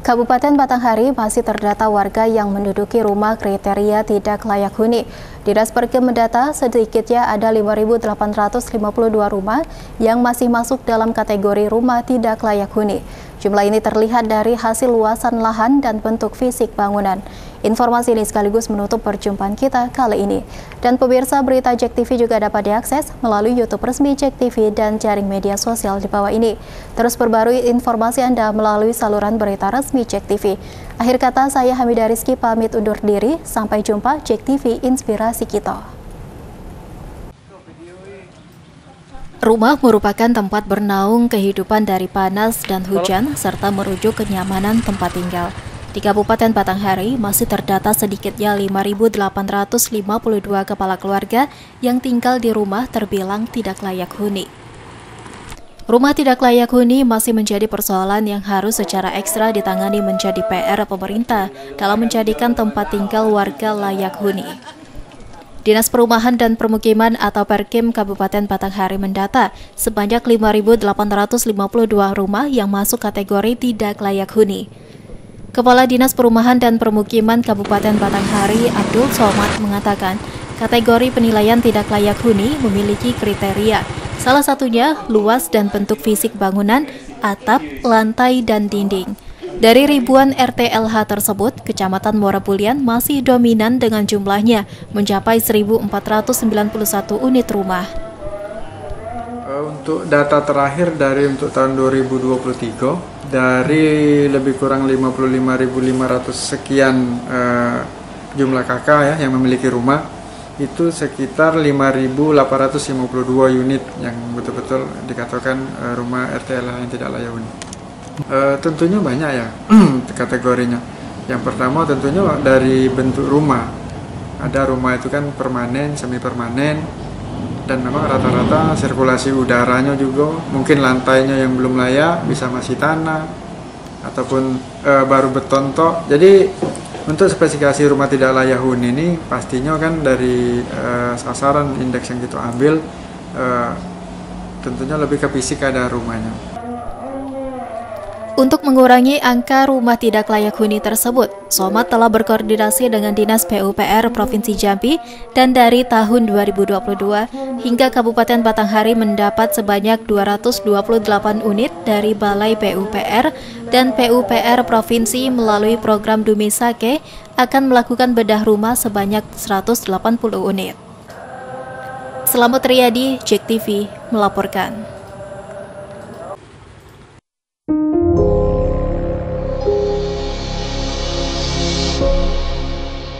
Kabupaten Batanghari masih terdata warga yang menduduki rumah kriteria tidak layak huni. Dinas PUPR mendata sedikitnya ada 5.852 rumah yang masih masuk dalam kategori rumah tidak layak huni. Jumlah ini terlihat dari hasil luasan lahan dan bentuk fisik bangunan. Informasi ini sekaligus menutup perjumpaan kita kali ini. Dan pemirsa, berita Jek TV juga dapat diakses melalui YouTube resmi Jek TV dan jaring media sosial di bawah ini. Terus perbarui informasi Anda melalui saluran berita resmi Jek TV. Akhir kata, saya Hamid Ariski pamit undur diri. Sampai jumpa Jek TV Inspirasi Kita. Rumah merupakan tempat bernaung kehidupan dari panas dan hujan serta merujuk kenyamanan tempat tinggal. Di Kabupaten Batanghari masih terdata sedikitnya 5.852 kepala keluarga yang tinggal di rumah terbilang tidak layak huni. Rumah tidak layak huni masih menjadi persoalan yang harus secara ekstra ditangani menjadi PR pemerintah dalam menjadikan tempat tinggal warga layak huni. Dinas Perumahan dan Permukiman atau Perkim Kabupaten Batanghari mendata sebanyak 5.852 rumah yang masuk kategori tidak layak huni. Kepala Dinas Perumahan dan Permukiman Kabupaten Batanghari, Abdul Somad, mengatakan kategori penilaian tidak layak huni memiliki kriteria. Salah satunya luas dan bentuk fisik bangunan, atap, lantai, dan dinding. Dari ribuan RTLH tersebut, Kecamatan Morapulian masih dominan dengan jumlahnya mencapai 1.491 unit rumah. Untuk data terakhir untuk tahun 2023, dari lebih kurang 55.500 sekian jumlah kakak yang memiliki rumah, itu sekitar 5.852 unit yang betul-betul dikatakan rumah RTLH yang tidak layak huni. Tentunya banyak ya kategorinya. Yang pertama tentunya dari bentuk rumah. Ada rumah itu kan permanen, semi permanen, dan memang rata-rata sirkulasi udaranya juga, mungkin lantainya yang belum layak, bisa masih tanah ataupun baru beton tok. Jadi untuk spesifikasi rumah tidak layak huni ini pastinya kan dari sasaran indeks yang kita ambil tentunya lebih ke fisik ada rumahnya. Untuk mengurangi angka rumah tidak layak huni tersebut, Somad telah berkoordinasi dengan Dinas PUPR Provinsi Jambi dan dari tahun 2022 hingga Kabupaten Batanghari mendapat sebanyak 228 unit dari Balai PUPR dan PUPR Provinsi melalui program Dumesake akan melakukan bedah rumah sebanyak 180 unit. Selamat Riyadi, Jek TV melaporkan.